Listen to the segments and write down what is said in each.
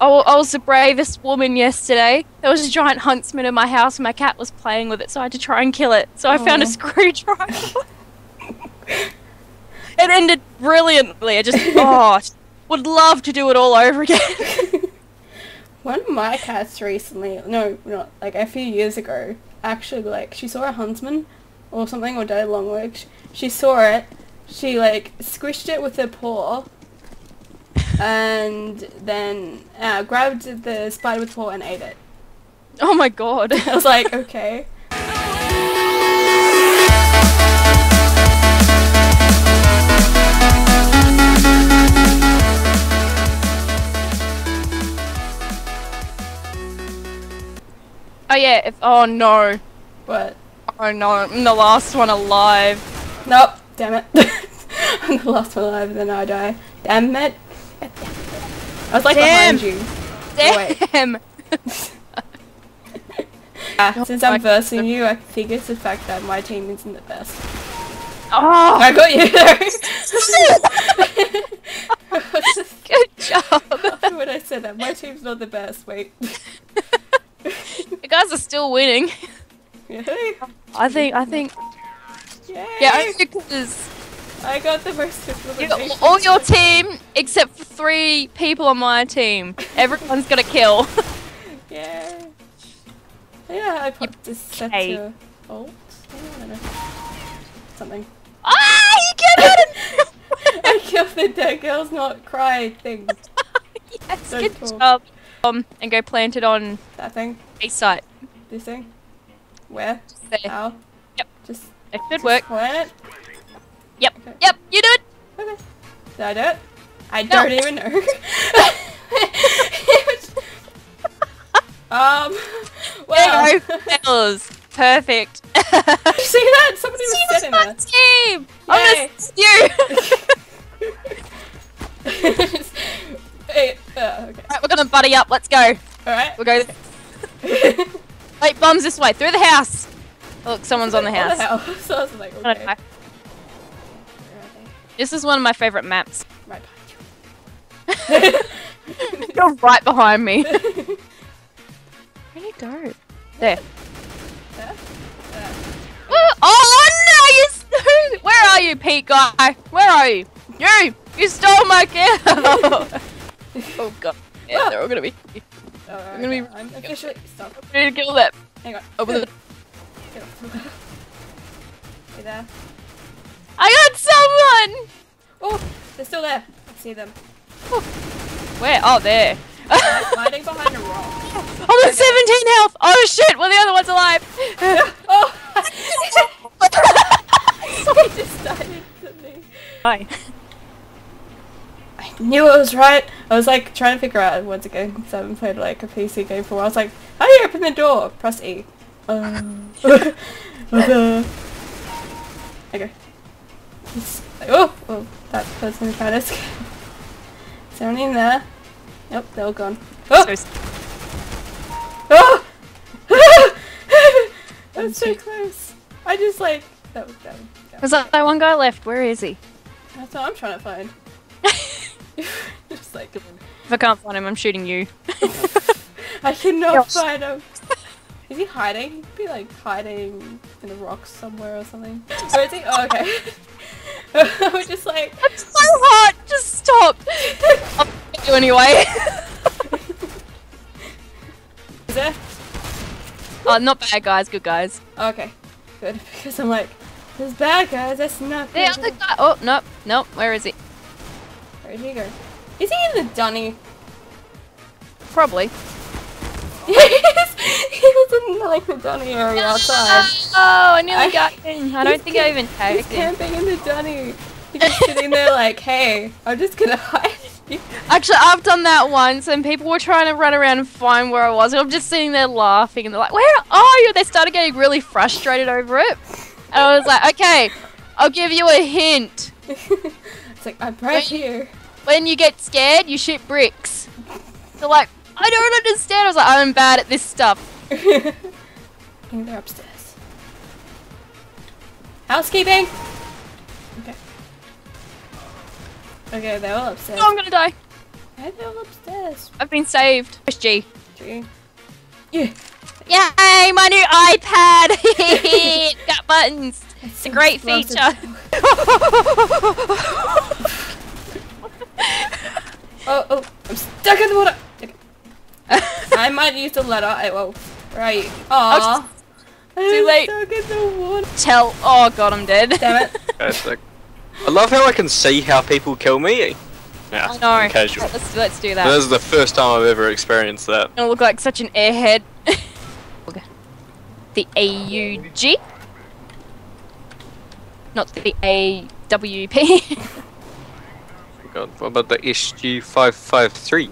I was the bravest woman yesterday. There was a giant huntsman in my house and my cat was playing with it, so I had to try and kill it. So I found a screwdriver. It ended brilliantly. I just, would love to do it all over again. One of my cats recently, like a few years ago, actually, like, she saw a huntsman or something, or did a long work. She saw it, she, like, squished it with her paw, and then grabbed the spider with paw and ate it. Oh my god. I was like, okay. Oh yeah, oh no. What? Oh no, I'm the last one alive. Nope, damn it. I'm the last one alive, then I die. Damn it. I was like behind you. Damn! Since I'm versing you, I think it's the fact that my team isn't the best. Oh! I got you though! Good job! When I said that, my team's not the best, wait. You guys are still winning. Really? I think... Yay. Yeah, I think because... I got the most difficult. You got all your team except for 3 people on my team. Everyone's got a kill. Yeah. Yeah, I popped this set to ult. I don't know. Something. Ah, you get it! I killed the dead girls not cry thing. Yes, so good job. And go plant it on that thing. A site. This thing. Where? Just there. Ow. Yep. Just. It should work. Plant it. Yep, okay. Yep, you do it! Okay. Did I do it? I don't even know. Wow. Well. Perfect. Did you see that? Somebody was sitting there. Team! I'm gonna you! Hey, okay. Alright, we're gonna buddy up, let's go. Alright. We'll go there. Wait, bombs this way, through the house! Oh, look, someone's on the house. So I was like, okay. This is one of my favourite maps. Right behind you. You're right behind me. Where'd you go? There. There? There. Oh no! You... Where are you, Pete guy? Where are you? You stole my girl! Oh god. Yeah, they're all gonna be... I'm gonna be... I'm officially stuck. I need to kill them. Hang on. Open the... Get off. Hey there. I got someone! Oh, they're still there. I see them. Oh. Where? Oh, there. Hiding behind a rock. I'm at 17 health! Oh shit, well the other one's alive! Someone just died into me. Hi. I knew it was right. I was like trying to figure out once again because I haven't played like a PC game for a while. I was like, how do you open the door? Press E. Okay. Like, oh, that person tried to escape. Is there anyone in there? Nope, they're all gone. Oh! Oh! That was so close. I just like... That was dumb. There's like that one guy left, where is he? That's what I'm trying to find. Just like... If I can't find him, I'm shooting you. I cannot find him. Is he hiding? He'd be like hiding in the rocks somewhere or something. Where is he? Oh, okay. We're just like... That's so hot! Just stop! I'll get you anyway. Is there? Oh, not bad guys, good guys. Oh, okay. Good, because I'm like, there's bad guys, that's not good. The other guy... Oh, nope, nope, where is he? Where did he go? Is he in the dunny? Probably. Yes! He was in like the dunny area outside. Oh, I nearly got him. I don't think I even tagged him. He's camping in the dunny. He's just sitting there like, hey, I'm just gonna hide you. Actually, I've done that once and people were trying to run around and find where I was. And I'm just sitting there laughing and they're like, where are you? They started getting really frustrated over it. And I was like, okay, I'll give you a hint. It's like, I'm right here. When you get scared, you shoot bricks. They're like, I don't understand. I was like, I'm bad at this stuff. I think they're upstairs. Housekeeping! Okay. Okay, they're all upstairs. Oh, I'm gonna die. Why are they all upstairs? I've been saved. It's G. G. Yeah. Yay, my new iPad! Got buttons. It's a great feature. Oh, I'm stuck in the water. Okay. I might use the ladder. I will. Right. Aww. Too late. I'm stuck in the water. Tell. Oh god, I'm dead. Damn it. Fantastic. I love how I can see how people kill me. Yeah, oh, no. Casual. Let's do that. This is the first time I've ever experienced that. I look like such an airhead. Okay. The AUG. Not the AWP. Oh god, what about the SG 553?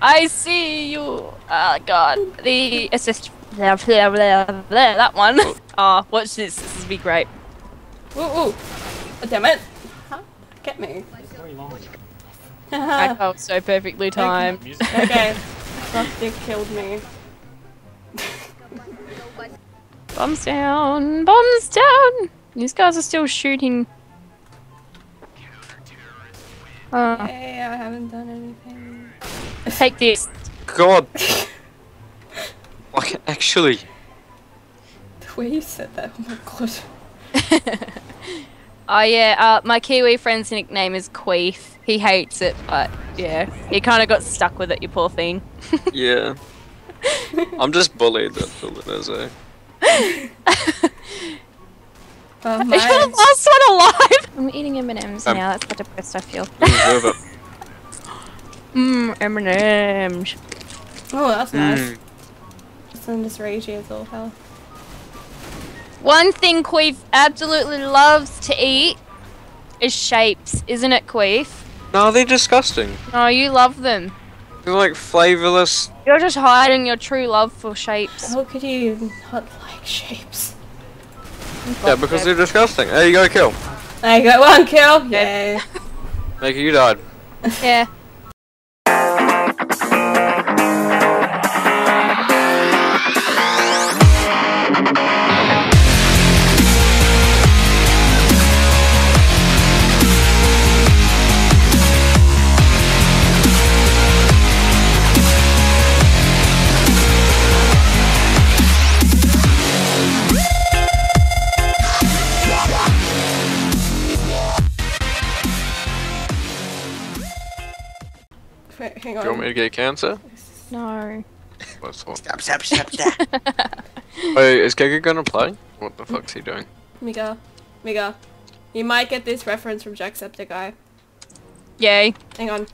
I see you. Oh god. The assist. That one. Oh, watch this. This will be great. Ooh, ooh. Oh, damn it. Huh? Get me. I felt so perfectly timed. Okay. They killed me. Bombs down. Bombs down. These guys are still shooting. Hey, I haven't done anything. Take this. God. Like, actually. The way you said that, oh my god. Oh yeah, my Kiwi friend's nickname is Queef. He hates it, but yeah. He kind of got stuck with it, you poor thing. Yeah. I'm just bullied, that's all it is, eh? You're the last one alive! I'm eating M&M's now, that's how depressed I feel. Mmm, M&M's. Oh, that's nice. Just in this ragey as all hell. One thing Queef absolutely loves to eat is shapes, isn't it, Queef? No, they're disgusting. No, you love them. They're like flavourless. You're just hiding your true love for shapes. How could you not like shapes? Yeah, because they're disgusting. There you go, kill. There you go, one kill. Yay. Maker, you died. Yeah. Hang on. Do you want me to get cancer? No. Stop, stop, stop, stop. Wait, is Giga gonna play? What the fuck's he doing? Miga. Miga. You might get this reference from Jacksepticeye. Yay. Hang on.